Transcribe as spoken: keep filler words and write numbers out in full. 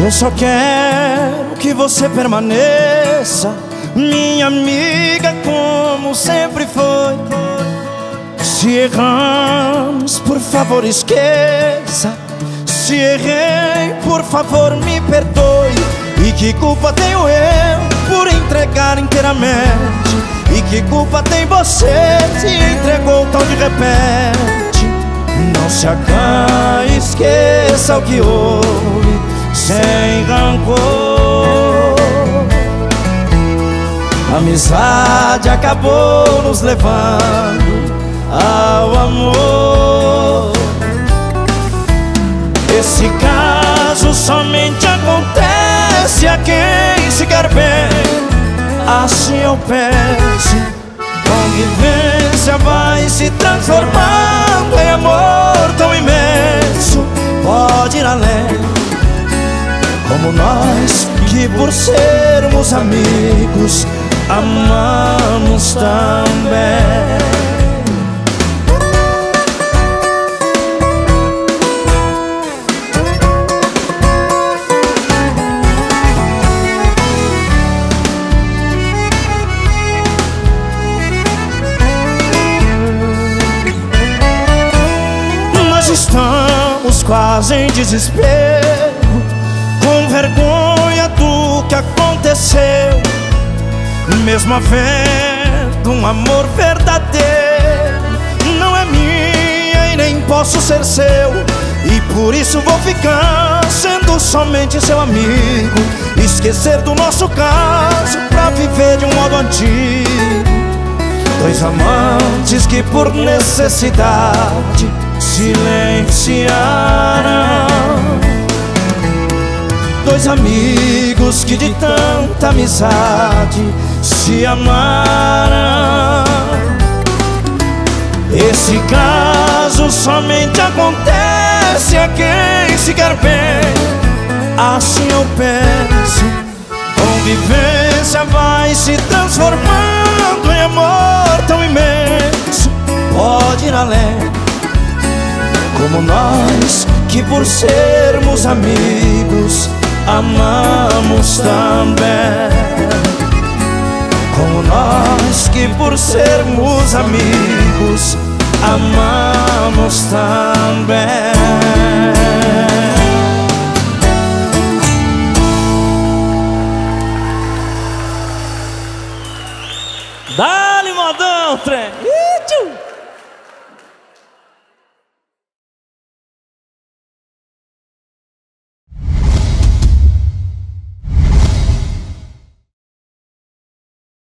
Eu só quero que você permaneça, minha amiga, como sempre foi. Se erramos, por favor, esqueça. Se errei, por favor, me perdoe. E que culpa tenho eu por entregar inteiramente? E que culpa tem você se entregou tão de repente? Não se acanhe, esqueça o que houve, sem rancor. A amizade acabou nos levando ao amor. Esse caso somente acontece a quem se quer bem. Assim eu peço, convivência vai se transformando em amor tão imenso. Pode ir além, como nós que por sermos amigos amamos também. Estamos quase em desespero, com vergonha do que aconteceu. Mesmo havendo um amor verdadeiro, não é minha e nem posso ser seu. E por isso vou ficar sendo somente seu amigo, esquecer do nosso caso pra viver de um modo antigo. Dois amantes que por necessidade silenciaram. Dois amigos que de tanta amizade se amaram. Esse caso somente acontece a quem se quer bem. Assim eu penso, convivência vai se transformando em amor tão imenso. Pode ir além, como nós que por sermos amigos amamos também. Como nós que por sermos amigos amamos também. Dá-lhe modão, trem!